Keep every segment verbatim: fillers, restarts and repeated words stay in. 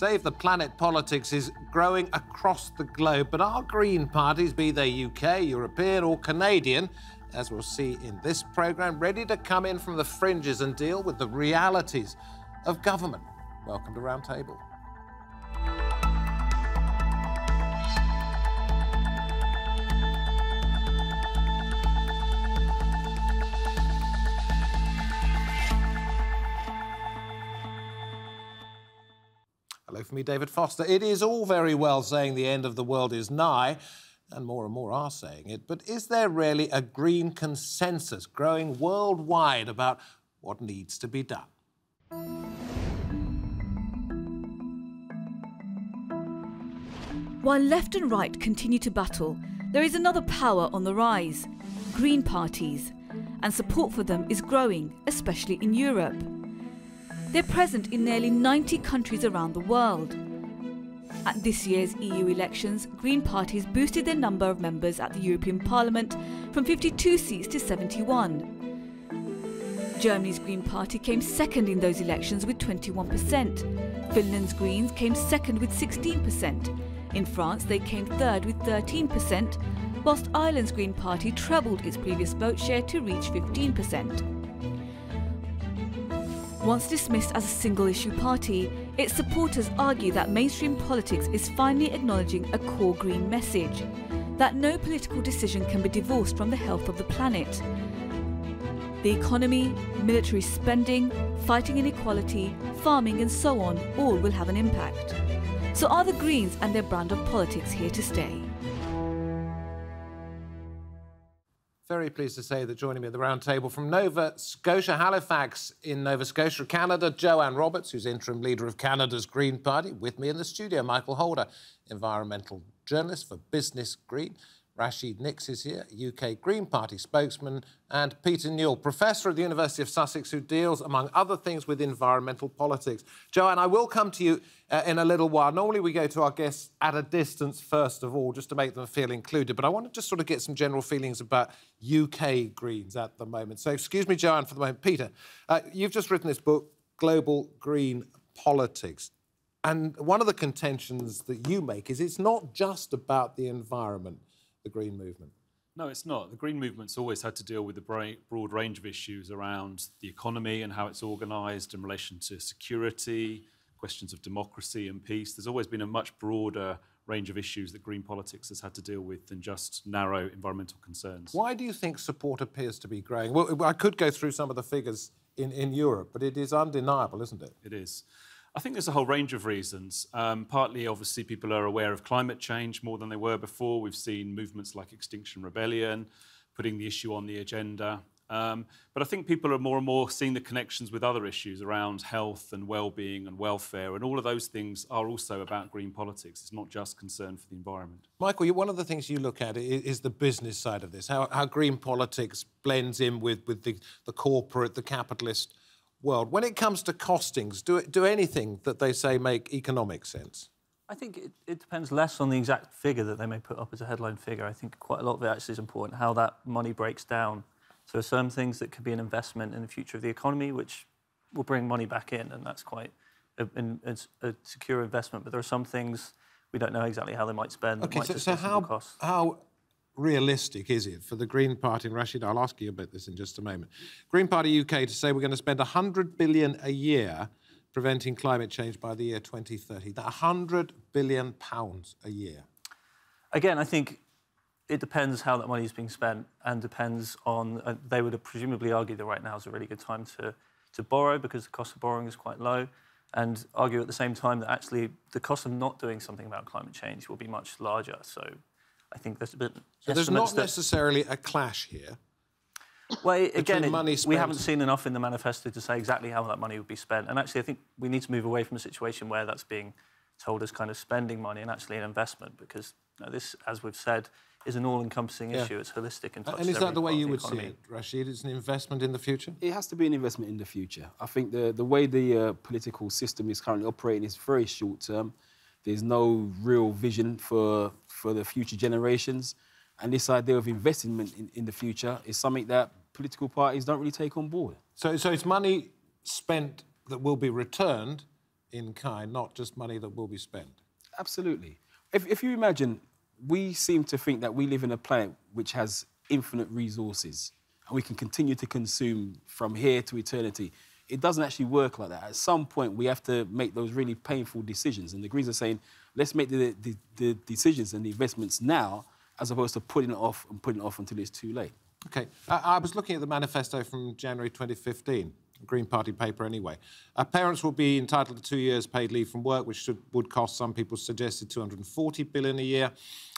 Save the planet politics is growing across the globe, but our green parties, be they U K, European or Canadian, as we'll see in this programme, ready to come in from the fringes and deal with the realities of government. Welcome to Roundtable. Hello from me, David Foster. It is all very well saying the end of the world is nigh, and more and more are saying it, but is there really a green consensus growing worldwide about what needs to be done? While left and right continue to battle, there is another power on the rise, green parties, and support for them is growing, especially in Europe. They're present in nearly ninety countries around the world. At this year's E U elections, green parties boosted their number of members at the European Parliament from fifty-two seats to seventy-one. Germany's Green Party came second in those elections with twenty-one percent. Finland's Greens came second with sixteen percent. In France, they came third with thirteen percent, whilst Ireland's Green Party trebled its previous vote share to reach fifteen percent. Once dismissed as a single-issue party, its supporters argue that mainstream politics is finally acknowledging a core green message, that no political decision can be divorced from the health of the planet. The economy, military spending, fighting inequality, farming and so on, all will have an impact. So are the Greens and their brand of politics here to stay? Very pleased to say that joining me at the round table from Nova Scotia, Halifax in Nova Scotia, Canada, Joanne Roberts, who's interim leader of Canada's Green Party. With me in the studio, Michael Holder, environmental journalist for Business Green. Rashid Nix is here, U K Green Party spokesman, and Peter Newell, professor at the University of Sussex, who deals, among other things, with environmental politics. Joanne, I will come to you uh, in a little while. Normally we go to our guests at a distance first of all, just to make them feel included, but I want to just sort of get some general feelings about U K Greens at the moment. So excuse me, Joanne, for the moment. Peter, uh, you've just written this book, Global Green Politics. And one of the contentions that you make is it's not just about the environment, the Green Movement. No, it's not. The Green Movement's always had to deal with a broad range of issues around the economy and how it's organised in relation to security, questions of democracy and peace. There's always been a much broader range of issues that green politics has had to deal with than just narrow environmental concerns. Why do you think support appears to be growing? Well, I could go through some of the figures in, in Europe, but it is undeniable, isn't it? It is. I think there's a whole range of reasons. Um, partly, obviously, people are aware of climate change more than they were before. We've seen movements like Extinction Rebellion putting the issue on the agenda. Um, but I think people are more and more seeing the connections with other issues around health and well-being and welfare, and all of those things are also about green politics. It's not just concern for the environment. Michael, one of the things you look at is the business side of this, how, how green politics blends in with, with the, the corporate, the capitalist world. When it comes to costings, do, do anything that they say make economic sense? I think it, it depends less on the exact figure that they may put up as a headline figure. I think quite a lot of it actually is important, how that money breaks down. So there are some things that could be an investment in the future of the economy, which will bring money back in, and that's quite a, a, a secure investment. But there are some things we don't know exactly how they might spend. Okay, might so, so how, how realistic is it for the Green Party, and Rashid, I'll ask you about this in just a moment, Green Party U K to say we're going to spend one hundred billion pounds a year preventing climate change by the year twenty thirty? That one hundred billion pounds a year. Again, I think it depends how that money is being spent and depends on... Uh, they would have presumably argued that right now is a really good time to, to borrow because the cost of borrowing is quite low, and argue at the same time that actually the cost of not doing something about climate change will be much larger. So I think there's a bit... So there's not necessarily a clash here. Well, again, it, we haven't seen enough in the manifesto to say exactly how that money would be spent. And actually, I think we need to move away from a situation where that's being told as kind of spending money and actually an investment, because you know, this, as we've said, is an all-encompassing yeah. issue. It's holistic and touches every part of the economy. And is that the way you would see it, Rashid? It's an investment in the future? It has to be an investment in the future. I think the, the way the uh, political system is currently operating is very short-term. There's no real vision for, for the future generations. And this idea of investment in, in the future is something that political parties don't really take on board. So, so it's money spent that will be returned, in kind, not just money that will be spent. Absolutely. If, if you imagine, we seem to think that we live in a planet which has infinite resources and we can continue to consume from here to eternity. It doesn't actually work like that. At some point, we have to make those really painful decisions. And the Greens are saying, let's make the, the, the decisions and the investments now as opposed to putting it off and putting it off until it's too late. OK. I, I was looking at the manifesto from January twenty fifteen, a Green Party paper anyway. Uh, parents will be entitled to two years paid leave from work, which should, would cost, some people suggested, two hundred and forty billion dollars a year.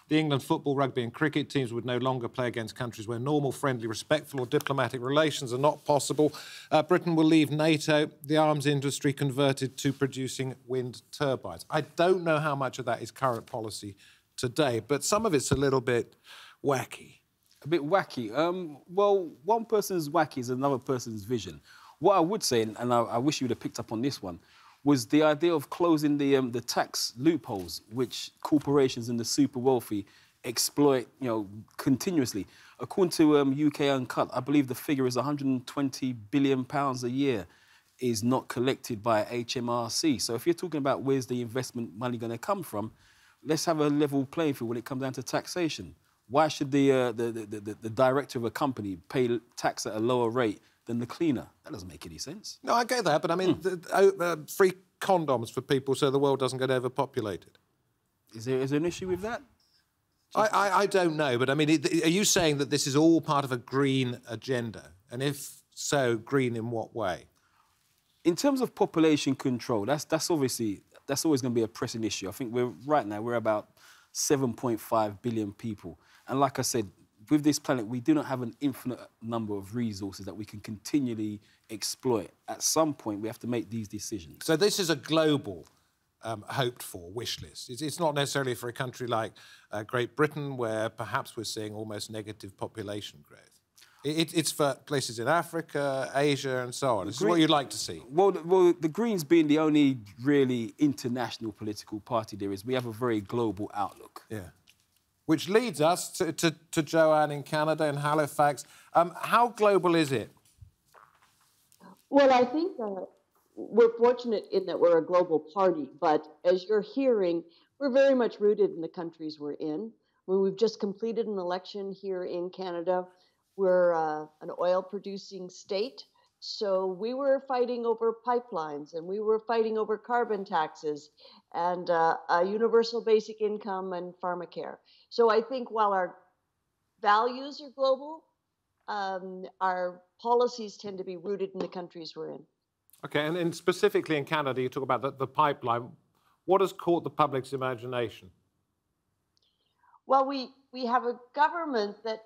The England football, rugby and cricket teams would no longer play against countries where normal, friendly, respectful or diplomatic relations are not possible. Uh, Britain will leave NATO, the arms industry converted to producing wind turbines. I don't know how much of that is current policy today, but some of it's a little bit wacky. A bit wacky. Um, well, one person's wacky is another person's vision. What I would say, and I, I wish you would have picked up on this one, was the idea of closing the, um, the tax loopholes which corporations and the super wealthy exploit, you know, continuously. According to um, U K Uncut, I believe the figure is one hundred and twenty billion pounds a year is not collected by H M R C. So if you're talking about where's the investment money going to come from, let's have a level playing field when it comes down to taxation. Why should the, uh, the, the, the, the director of a company pay tax at a lower rate than the cleaner? That doesn't make any sense. No, I get that, but I mean, mm. the, uh, free condoms for people so the world doesn't get overpopulated. Is there, is there an issue with that? I, I, I don't know, but I mean, it, are you saying that this is all part of a green agenda? And if so, green in what way? In terms of population control, that's, that's obviously, that's always going to be a pressing issue. I think we're, right now, we're about seven point five billion people. And like I said, with this planet, we do not have an infinite number of resources that we can continually exploit. At some point, we have to make these decisions. So this is a global um, hoped-for wish list. It's, it's not necessarily for a country like uh, Great Britain, where perhaps we're seeing almost negative population growth. It, it, it's for places in Africa, Asia and so on. This Green, is what you'd like to see. Well, the, well, the Greens being the only really international political party there is, we have a very global outlook. Yeah. Which leads us to, to, to Joanne in Canada, in Halifax. Um, how global is it? Well, I think uh, we're fortunate in that we're a global party, but as you're hearing, we're very much rooted in the countries we're in. When we've just completed an election here in Canada. We're uh, an oil-producing state, so we were fighting over pipelines, and we were fighting over carbon taxes, and uh, a universal basic income and pharmacare. So I think while our values are global, um, our policies tend to be rooted in the countries we're in. OK, and, and specifically in Canada, you talk about the, the pipeline. What has caught the public's imagination? Well, we, we have a government that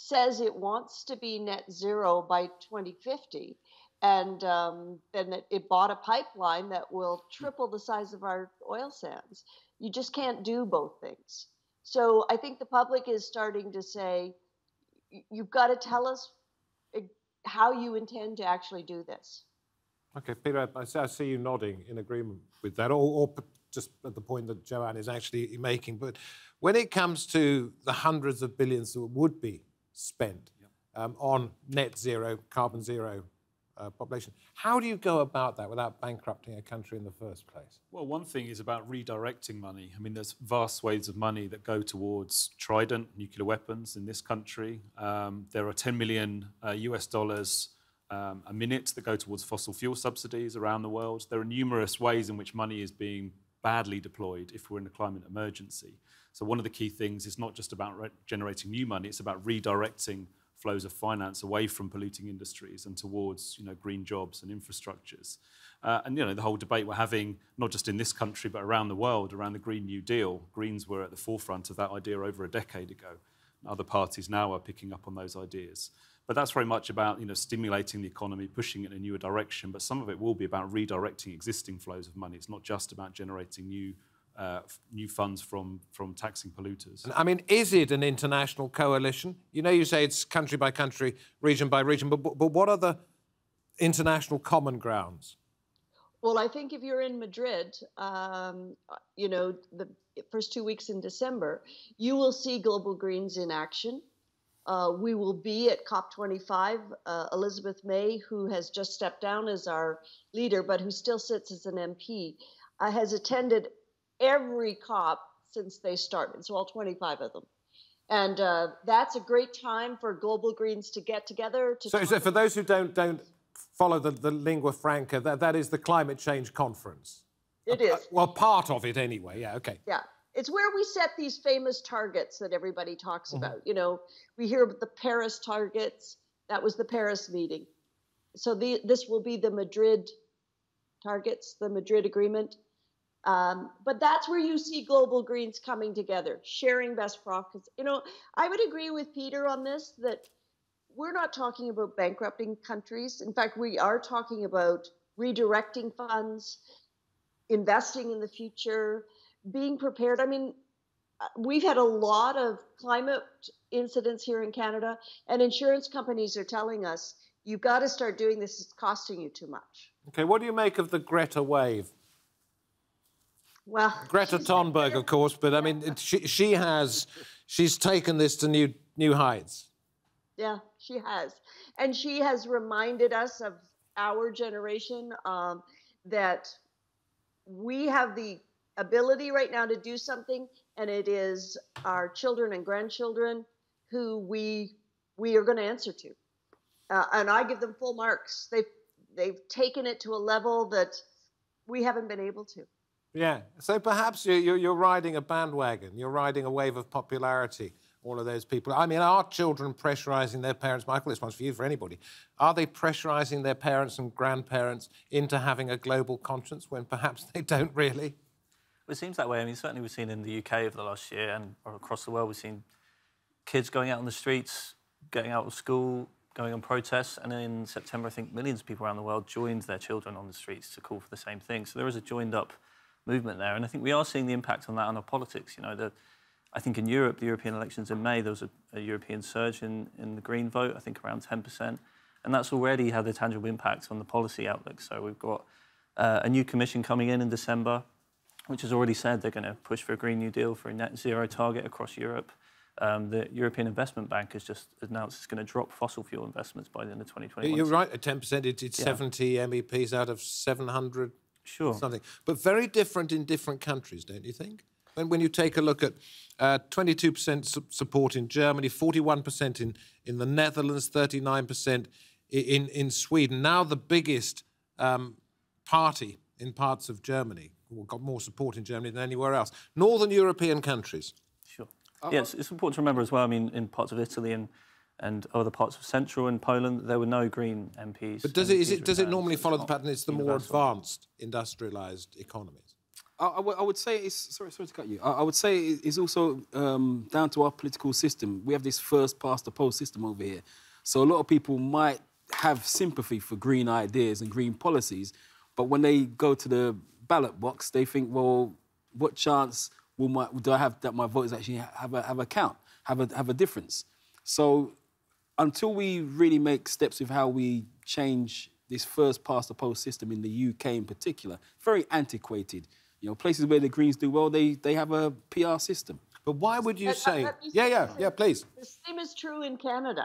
says it wants to be net zero by twenty fifty, and um, then it, it bought a pipeline that will triple the size of our oil sands. You just can't do both things. So I think the public is starting to say, you've got to tell us how you intend to actually do this. OK, Peter, I see you nodding in agreement with that, or, or just at the point that Joanne is actually making. But when it comes to the hundreds of billions that would be spent yep. um, on net zero, carbon zero uh, population, how do you go about that without bankrupting a country in the first place? Well, one thing is about redirecting money. I mean, there's vast swathes of money that go towards Trident, nuclear weapons in this country. Um, there are ten million uh, U S dollars um, a minute that go towards fossil fuel subsidies around the world. There are numerous ways in which money is being badly deployed if we're in a climate emergency. So one of the key things is not just about generating new money, it's about redirecting flows of finance away from polluting industries and towards, you know, green jobs and infrastructures. Uh, and, you know, the whole debate we're having, not just in this country, but around the world, around the Green New Deal. Greens were at the forefront of that idea over a decade ago. Other parties now are picking up on those ideas. But that's very much about, you know, stimulating the economy, pushing it in a newer direction. But some of it will be about redirecting existing flows of money. It's not just about generating new Uh, new funds from, from taxing polluters. I mean, is it an international coalition? You know, you say it's country by country, region by region, but, but what are the international common grounds? Well, I think if you're in Madrid, um, you know, the first two weeks in December, you will see Global Greens in action. Uh, we will be at COP twenty-five. Uh, Elizabeth May, who has just stepped down as our leader, but who still sits as an M P, uh, has attended every COP since they started, so all twenty-five of them. And uh, that's a great time for global Greens to get together. To so, so for those who don't don't follow the, the lingua franca, that, that is the climate change conference. It is. Uh, well, part of it anyway, yeah, okay. Yeah, it's where we set these famous targets that everybody talks mm-hmm. about. You know, we hear about the Paris targets. That was the Paris meeting. So the, this will be the Madrid targets, the Madrid Agreement. Um, but that's where you see global Greens coming together, sharing best practices. You know, I would agree with Peter on this, that we're not talking about bankrupting countries. In fact, we are talking about redirecting funds, investing in the future, being prepared. I mean, we've had a lot of climate incidents here in Canada, and insurance companies are telling us, you've got to start doing this. It's costing you too much. Okay, what do you make of the Greta wave? Well, Greta Thunberg, of course, but I mean, she she has, she's taken this to new new heights. Yeah, she has, and she has reminded us of our generation um, that we have the ability right now to do something, and it is our children and grandchildren who we we are going to answer to, uh, and I give them full marks. They've they've taken it to a level that we haven't been able to. Yeah, so perhaps you're, you're riding a bandwagon, you're riding a wave of popularity, all of those people. I mean, are children pressurising their parents? Michael, this one's for you, for anybody. Are they pressurising their parents and grandparents into having a global conscience when perhaps they don't really? Well, it seems that way. I mean, certainly we've seen in the U K over the last year and across the world, we've seen kids going out on the streets, getting out of school, going on protests, and in September, I think millions of people around the world joined their children on the streets to call for the same thing. So there is a joined-up movement there, and I think we are seeing the impact on that on our politics. You know, the, I think in Europe, the European elections in May, there was a, a European surge in, in the Green vote, I think around ten percent, and that's already had a tangible impact on the policy outlook. So we've got uh, a new commission coming in in December, which has already said they're going to push for a Green New Deal, for a net zero target across Europe. Um, the European Investment Bank has just announced it's going to drop fossil fuel investments by the end of twenty twenty-one. You're right, at ten percent, it's yeah. seventy M E Ps out of seven hundred... Sure. Something. But very different in different countries, don't you think? When, when you take a look at uh, twenty-two percent su support in Germany, forty-one percent in, in the Netherlands, thirty-nine percent in, in Sweden, now the biggest um, party in parts of Germany, or got more support in Germany than anywhere else. Northern European countries. Sure. Uh, yes, it's important to remember as well, I mean, in parts of Italy and and other parts of Central and Poland, there were no Green M Ps. But does it, is it, does it normally follow the pattern? It's the more advanced, industrialised economies. I, I, I would say it's... Sorry, sorry to cut you. I, I would say it's also um, down to our political system. We have this first-past-the-post system over here. So a lot of people might have sympathy for green ideas and green policies, but when they go to the ballot box, they think, well, what chance will my, do I have that my votes actually have a, have a count, have a, have a difference? So... until we really make steps with how we change this first-past-the-post system in the U K in particular, very antiquated. You know, places where the Greens do well, they, they have a P R system. But why would you uh, say... Uh, yeah, yeah, yeah, please. The same is true in Canada.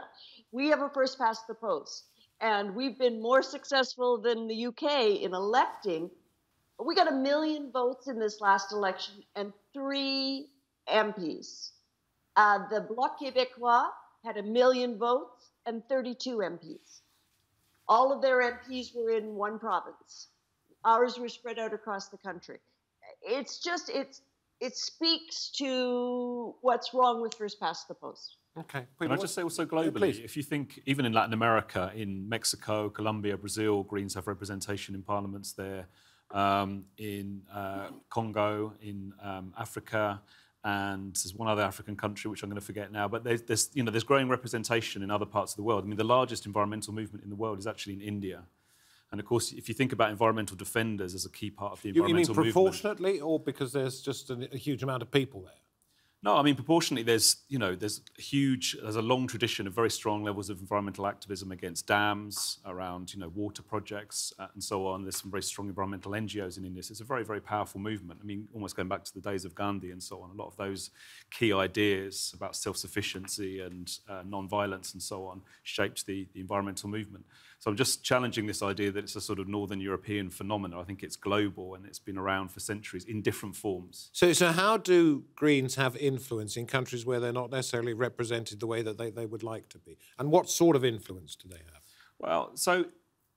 We have a first-past-the-post, and we've been more successful than the U K in electing. We got a million votes in this last election and three M Ps. Uh, the Bloc Québécois had a million votes and thirty-two M Ps. All of their M Ps were in one province. Ours were spread out across the country. It's just, it's, it speaks to what's wrong with first past the post. Okay. Can I just say also globally, yeah, if you think, even in Latin America, in Mexico, Colombia, Brazil, Greens have representation in parliaments there, um, in uh, Congo, in um, Africa, and there's one other African country, which I'm going to forget now, but there's, there's, you know, there's growing representation in other parts of the world. I mean, the largest environmental movement in the world is actually in India. And, of course, if you think about environmental defenders as a key part of the environmental movement... You mean proportionately, or because there's just a, a huge amount of people there? No, I mean, proportionately, there's, you know, there's huge, there's a long tradition of very strong levels of environmental activism against dams, around, you know, water projects uh, and so on. There's some very strong environmental N G Os in India. So it's a very, very powerful movement. I mean, almost going back to the days of Gandhi and so on, a lot of those key ideas about self-sufficiency and uh, non-violence and so on shaped the, the environmental movement. So I'm just challenging this idea that it's a sort of Northern European phenomenon. I think it's global and it's been around for centuries in different forms. So, so how do Greens have in influence in countries where they're not necessarily represented the way that they, they would like to be? And what sort of influence do they have? Well, so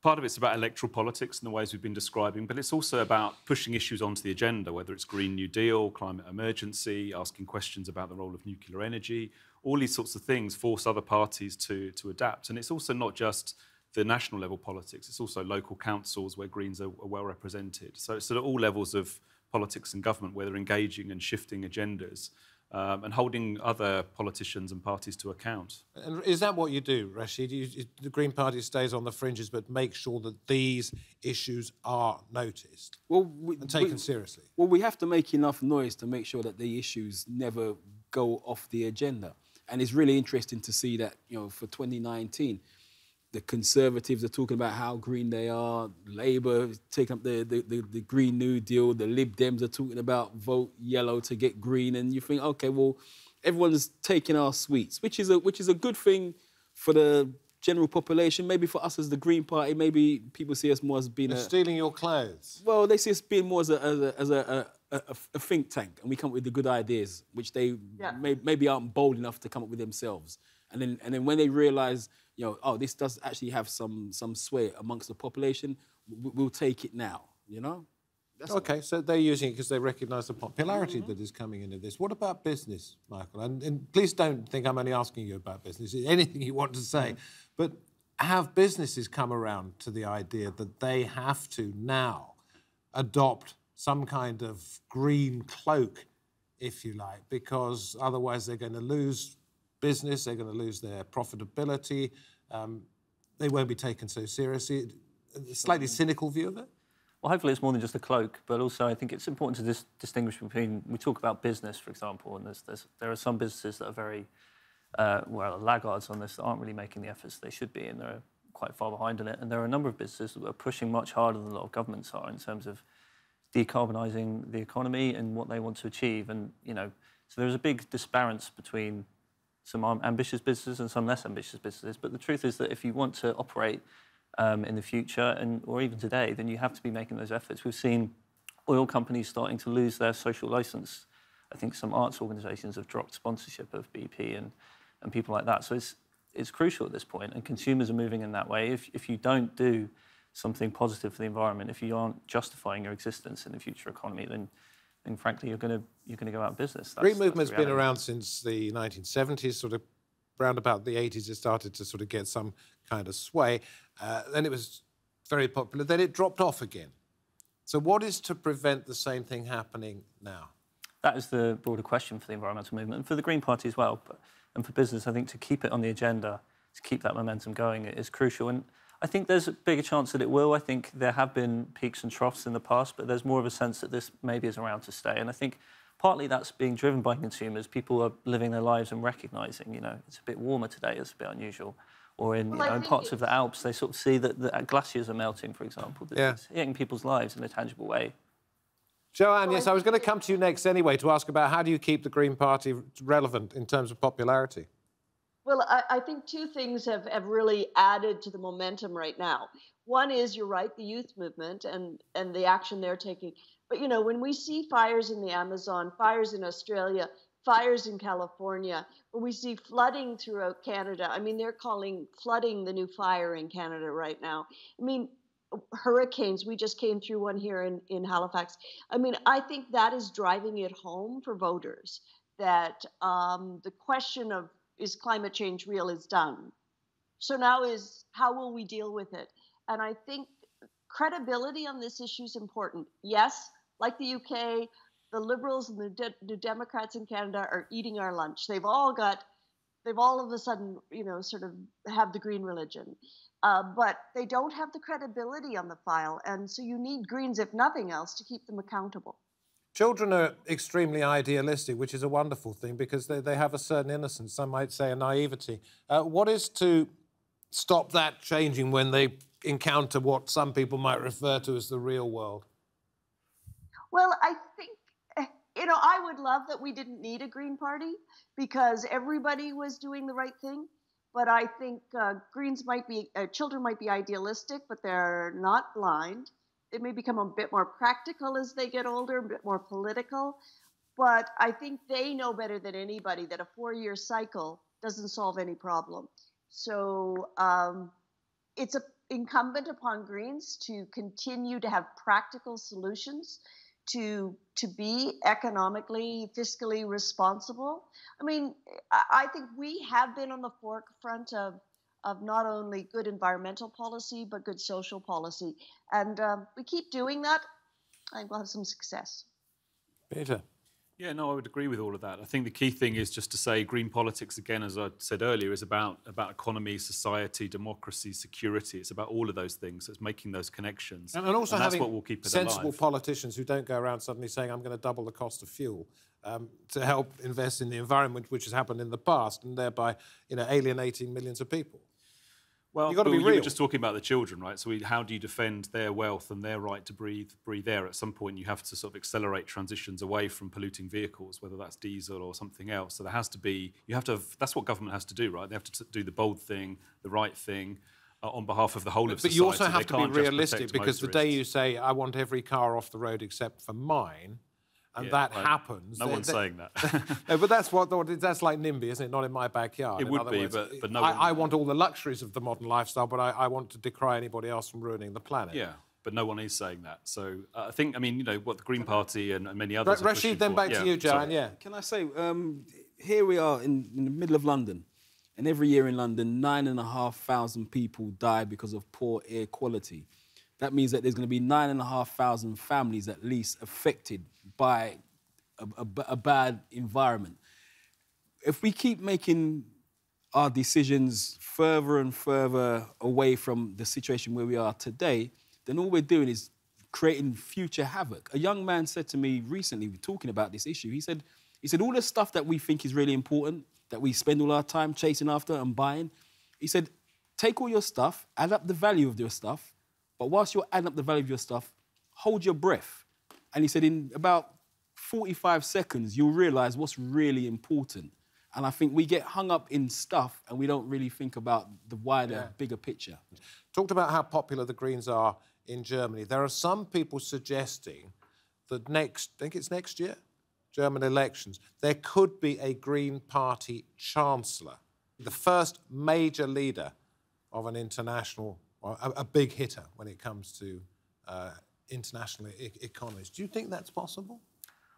part of it's about electoral politics and the ways we've been describing, but it's also about pushing issues onto the agenda, whether it's Green New Deal, climate emergency, asking questions about the role of nuclear energy. All these sorts of things force other parties to, to adapt. And it's also not just the national level politics, it's also local councils where Greens are, are well represented. So it's at all levels of politics and government where they're engaging and shifting agendas. Um, and holding other politicians and parties to account. And is that what you do, Rashid? You, the Green Party stays on the fringes but makes sure that these issues are noticed well, we, and taken we, seriously? Well, we have to make enough noise to make sure that the issues never go off the agenda. And it's really interesting to see that, you know, for twenty nineteen, the Conservatives are talking about how green they are, Labour taking up the, the, the, the Green New Deal, the Lib Dems are talking about vote yellow to get green, and you think, OK, well, everyone's taking our sweets, which is a, which is a good thing for the general population. Maybe for us as the Green Party, maybe people see us more as being They're a... stealing your clothes. Well, they see us being more as a, as a, as a, a, a, a think tank, and we come up with the good ideas, which they yeah. may, maybe aren't bold enough to come up with themselves. And then, and then when they realise, you know, oh, this does actually have some some sway amongst the population, we'll take it now, you know? That's OK, all. So they're using it because they recognise the popularity mm-hmm. that is coming into this. What about business, Michael? And, and please don't think I'm only asking you about business. Anything you want to say. Mm-hmm. But have businesses come around to the idea that they have to now adopt some kind of green cloak, if you like, because otherwise they're going to lose business, they're going to lose their profitability, um, they won't be taken so seriously. A slightly cynical view of it? Well, hopefully it's more than just a cloak, but also I think it's important to dis distinguish between... We talk about business, for example, and there's, there's, there are some businesses that are very, uh, well, laggards on this, that aren't really making the efforts they should be, and they're quite far behind in it. And there are a number of businesses that are pushing much harder than a lot of governments are in terms of decarbonising the economy and what they want to achieve. And, you know, so there's a big disparity between some ambitious businesses and some less ambitious businesses. But the truth is that if you want to operate um, in the future, and or even today, then you have to be making those efforts. We've seen oil companies starting to lose their social licence. I think some arts organisations have dropped sponsorship of B P and, and people like that. So it's, it's crucial at this point, and consumers are moving in that way. If, if you don't do something positive for the environment, if you aren't justifying your existence in the future economy, then And frankly, you're going to you're going to go out of business. That's, Green movement's been around since the nineteen seventies, sort of round about the eighties. It started to sort of get some kind of sway. Uh, then it was very popular. Then it dropped off again. So what is to prevent the same thing happening now? That is the broader question for the environmental movement and for the Green Party as well, but, and for business. I think to keep it on the agenda, to keep that momentum going, is crucial. And I think there's a bigger chance that it will. I think there have been peaks and troughs in the past, but there's more of a sense that this maybe is around to stay. And I think partly that's being driven by consumers. People are living their lives and recognising, you know, it's a bit warmer today, it's a bit unusual. Or in, well, you know, in parts of the Alps, they sort of see that the glaciers are melting, for example. Yeah. It's hitting people's lives in a tangible way. Joanne, yes, I was going to come to you next anyway to ask about how do you keep the Green Party relevant in terms of popularity? Well, I, I think two things have, have really added to the momentum right now. One is, you're right, the youth movement and, and the action they're taking. But, you know, when we see fires in the Amazon, fires in Australia, fires in California, when we see flooding throughout Canada, I mean, they're calling flooding the new fire in Canada right now. I mean, hurricanes, we just came through one here in, in Halifax. I mean, I think that is driving it home for voters, that um, the question of is climate change real is done. So now is, how will we deal with it? And I think credibility on this issue is important. Yes, like the U K, the Liberals and the, De the Democrats in Canada are eating our lunch. They've all got, they've all of a sudden, you know, sort of have the green religion. Uh, but they don't have the credibility on the file. And so you need Greens, if nothing else, to keep them accountable. Children are extremely idealistic, which is a wonderful thing, because they, they have a certain innocence, some might say a naivety. Uh, what is to stop that changing when they encounter what some people might refer to as the real world? Well, I think, you know, I would love that we didn't need a Green Party because everybody was doing the right thing. But I think uh, Greens might be, uh, children might be idealistic, but they're not blind. They may become a bit more practical as they get older, a bit more political. But I think they know better than anybody that a four-year cycle doesn't solve any problem. So um, it's a, incumbent upon Greens to continue to have practical solutions to, to be economically, fiscally responsible. I mean, I think we have been on the forefront of of not only good environmental policy, but good social policy. And um, we keep doing that, and we'll have some success. Peter? Yeah, no, I would agree with all of that. I think the key thing is just to say green politics, again, as I said earlier, is about, about economy, society, democracy, security. It's about all of those things. So it's making those connections. And, and also and that's having what will keep it sensible alive. Politicians who don't go around suddenly saying, I'm going to double the cost of fuel. Um, to help invest in the environment, which has happened in the past, and thereby, you know, alienating millions of people. Well, you've got to be real. You were just talking about the children, right? So we, how do you defend their wealth and their right to breathe breathe air? At some point, you have to sort of accelerate transitions away from polluting vehicles, whether that's diesel or something else. So there has to be, you have to have, that's what government has to do, right? They have to do the bold thing, the right thing, uh, on behalf of the whole of society. But you also have to be realistic, because the day you say, I want every car off the road except for mine, and yeah, that right. happens. No they, one's they, saying that. No, but that's what that's like NIMBY, isn't it? Not in my backyard. It in would other be, words, but, but no I, one... I want all the luxuries of the modern lifestyle, but I, I want to decry anybody else from ruining the planet. Yeah, but no one is saying that. So uh, I think, I mean, you know, what the Green Party and, and many others... Ra Rashid, then for, back yeah, to you, Joanne, yeah. Can I say, um, here we are in, in the middle of London, and every year in London, nine and a half thousand people die because of poor air quality. That means that there's going to be nine and a half thousand families at least affected by a, a, a bad environment. If we keep making our decisions further and further away from the situation where we are today, then all we're doing is creating future havoc. A young man said to me recently, we're talking about this issue, he said, he said, all the stuff that we think is really important, that we spend all our time chasing after and buying, he said, take all your stuff, add up the value of your stuff, but whilst you're adding up the value of your stuff, hold your breath. And he said, in about forty-five seconds, you'll realise what's really important. And I think we get hung up in stuff and we don't really think about the wider, yeah. bigger picture. Talked about how popular the Greens are in Germany. There are some people suggesting that next, I think it's next year, German elections, there could be a Green Party chancellor, the first major leader of an international A, a big hitter when it comes to uh, international e economies. Do you think that's possible?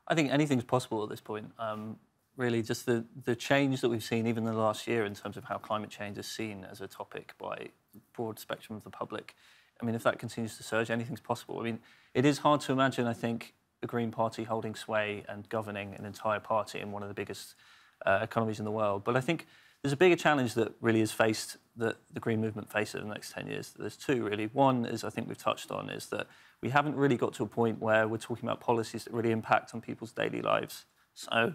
I think anything's possible at this point. Um, really, just the, the change that we've seen even in the last year in terms of how climate change is seen as a topic by the broad spectrum of the public. I mean, if that continues to surge, anything's possible. I mean, it is hard to imagine, I think, the Green Party holding sway and governing an entire party in one of the biggest uh, economies in the world. But I think there's a bigger challenge that really is faced, that the Green movement faces in the next ten years. There's two, really. One is, I think we've touched on, is that we haven't really got to a point where we're talking about policies that really impact on people's daily lives. So,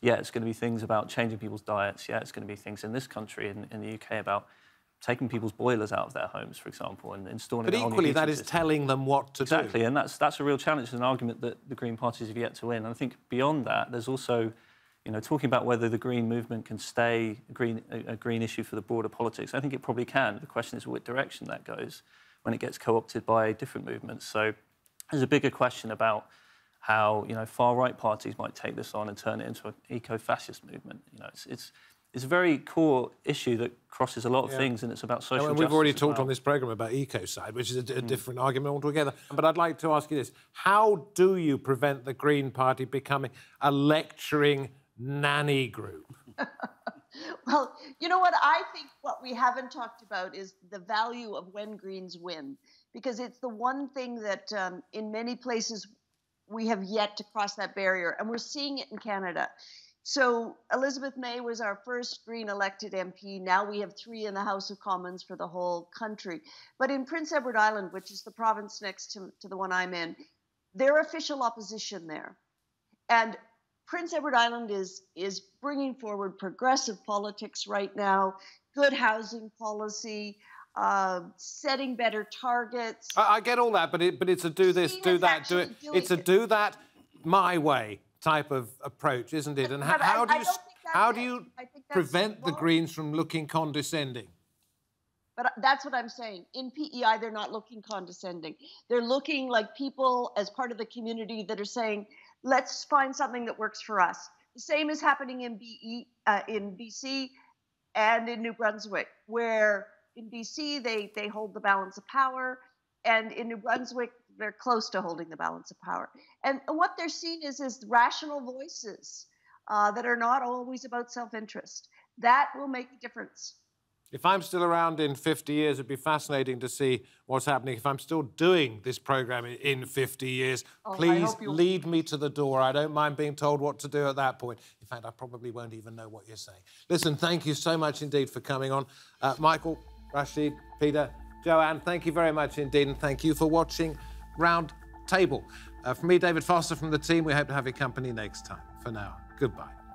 yeah, it's going to be things about changing people's diets. Yeah, it's going to be things in this country, in, in the U K, about taking people's boilers out of their homes, for example, and installing... But equally, that is telling them what to do. Exactly, and that's, that's a real challenge, an argument that the Green parties have yet to win. And I think beyond that, there's also... You know, talking about whether the Green movement can stay a green, a green issue for the broader politics, I think it probably can. The question is what direction that goes when it gets co-opted by different movements. So there's a bigger question about how, you know, far-right parties might take this on and turn it into an eco-fascist movement. You know, it's, it's, it's a very core issue that crosses a lot of yeah. things, and it's about social justice. And we've already talked well. on this programme about ecocide, which is a, a mm. different argument altogether. But I'd like to ask you this. How do you prevent the Green Party becoming a lecturing nanny group? Well, you know what? I think what we haven't talked about is the value of when Greens win, because it's the one thing that um, in many places we have yet to cross that barrier, and we're seeing it in Canada. So Elizabeth May was our first Green elected M P. Now we have three in the House of Commons for the whole country. But in Prince Edward Island, which is the province next to, to the one I'm in, their official opposition there And Prince Edward Island is, is bringing forward progressive politics right now, good housing policy, uh, setting better targets. I, I get all that, but, it, but it's a do this, do that, do it. It's a do that my way type of approach, isn't it? And how, how do you, how do you prevent the Greens from looking condescending? But that's what I'm saying. In P E I, they're not looking condescending. They're looking like people as part of the community that are saying, let's find something that works for us. The same is happening in B E, uh, in B C and in New Brunswick, where in B C they, they hold the balance of power, and in New Brunswick they're close to holding the balance of power. And what they're seeing is, is rational voices uh, that are not always about self-interest. That will make a difference. If I'm still around in fifty years, it'd be fascinating to see what's happening. If I'm still doing this programme in fifty years, oh, please lead me to the door. I don't mind being told what to do at that point. In fact, I probably won't even know what you're saying. Listen, thank you so much indeed for coming on. Uh, Michael, Rashid, Peter, Joanne, thank you very much indeed, and thank you for watching Roundtable. Uh, from me, David Foster, from the team, we hope to have your company next time. For now, goodbye.